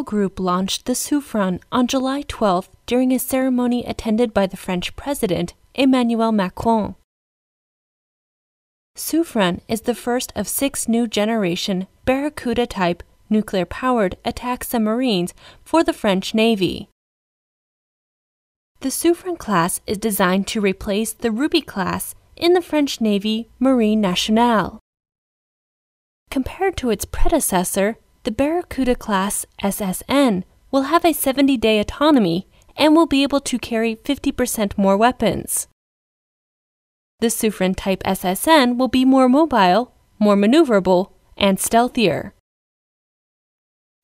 Naval Group launched the Suffren on July 12 during a ceremony attended by the French President, Emmanuel Macron. Suffren is the first of 6 new-generation Barracuda-type nuclear-powered attack submarines for the French Navy. The Suffren class is designed to replace the Ruby class in the French Navy Marine Nationale. Compared to its predecessor, the Barracuda class SSN will have a 70-day autonomy and will be able to carry 50% more weapons. The Suffren Type SSN will be more mobile, more maneuverable, and stealthier.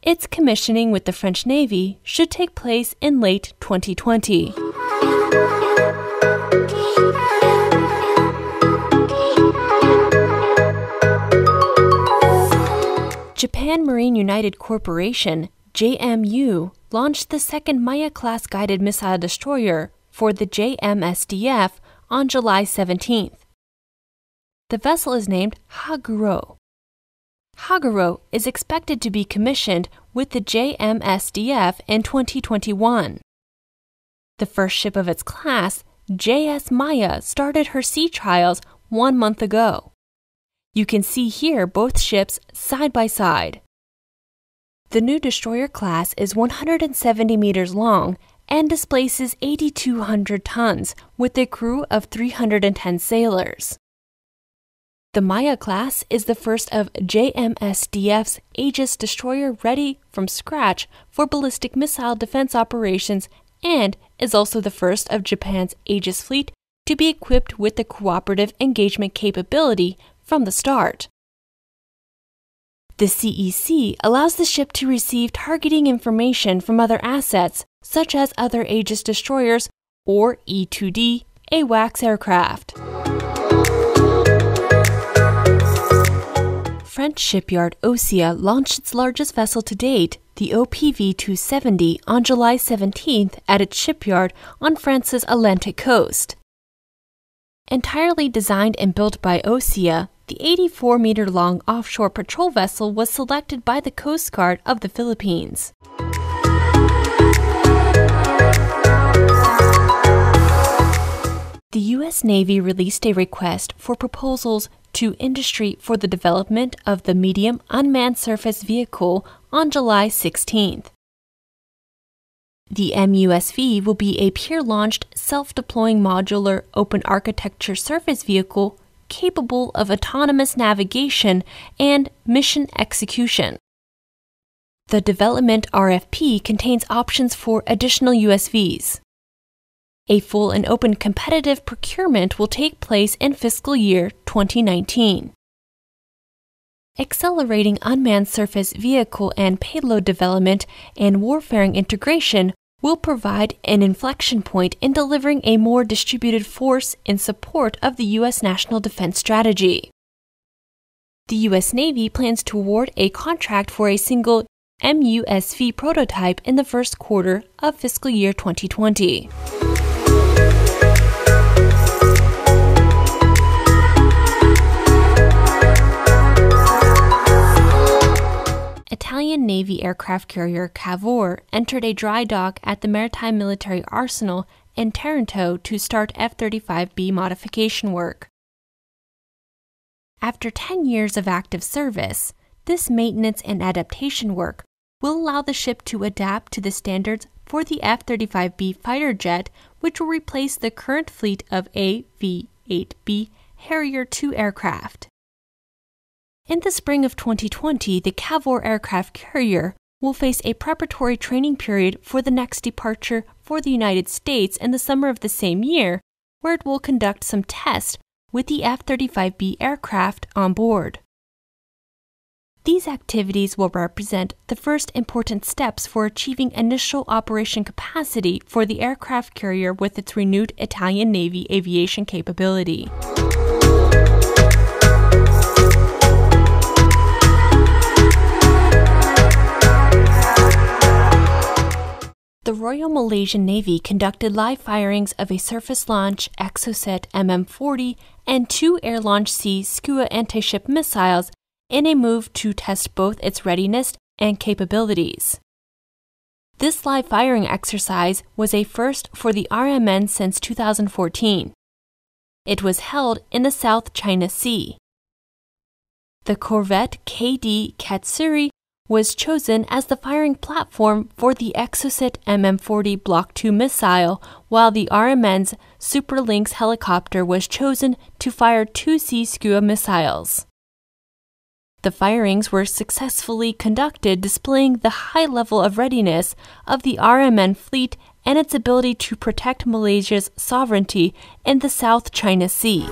Its commissioning with the French Navy should take place in late 2020. Japan Marine United Corporation, JMU, launched the second Maya-class guided missile destroyer for the JMSDF on July 17th. The vessel is named Haguro. Haguro is expected to be commissioned with the JMSDF in 2021. The first ship of its class, JS Maya, started her sea trials 1 month ago. You can see here both ships side by side. The new destroyer class is 170 meters long and displaces 8,200 tons with a crew of 310 sailors. The Maya class is the first of JMSDF's Aegis destroyer ready from scratch for ballistic missile defense operations and is also the first of Japan's Aegis fleet to be equipped with the cooperative engagement capability from the start. The CEC allows the ship to receive targeting information from other assets, such as other Aegis destroyers or E-2D AWACS aircraft. French shipyard OCEA launched its largest vessel to date, the OPV-270, on July 17th at its shipyard on France's Atlantic coast. Entirely designed and built by OCEA, the 84-meter-long offshore patrol vessel was selected by the Coast Guard of the Philippines. The U.S. Navy released a request for proposals to industry for the development of the medium unmanned surface vehicle on July 16th. The MUSV will be a peer-launched, self-deploying modular open architecture surface vehicle capable of autonomous navigation and mission execution. The development RFP contains options for additional USVs. A full and open competitive procurement will take place in fiscal year 2019. Accelerating unmanned surface vehicle and payload development and warfaring integration will provide an inflection point in delivering a more distributed force in support of the U.S. national defense strategy. The U.S. Navy plans to award a contract for a single MUSV prototype in the first quarter of fiscal year 2020. Italian Navy aircraft carrier Cavour entered a dry dock at the Maritime Military Arsenal in Taranto to start F-35B modification work. After 10 years of active service, this maintenance and adaptation work will allow the ship to adapt to the standards for the F-35B fighter jet, which will replace the current fleet of AV-8B Harrier II aircraft. In the spring of 2020, the Cavour aircraft carrier will face a preparatory training period for the next departure for the United States in the summer of the same year, where it will conduct some tests with the F-35B aircraft on board. These activities will represent the first important steps for achieving initial operation capacity for the aircraft carrier with its renewed Italian Navy aviation capability. The Royal Malaysian Navy conducted live firings of a surface-launch Exocet MM40 and 2 air-launched Sea Skua anti-ship missiles in a move to test both its readiness and capabilities. This live firing exercise was a first for the RMN since 2014. It was held in the South China Sea. The corvette KD Katsuri was chosen as the firing platform for the Exocet MM40 Block 2 missile, while the RMN's Super Lynx helicopter was chosen to fire 2 Sea Skua missiles. The firings were successfully conducted, displaying the high level of readiness of the RMN fleet and its ability to protect Malaysia's sovereignty in the South China Sea.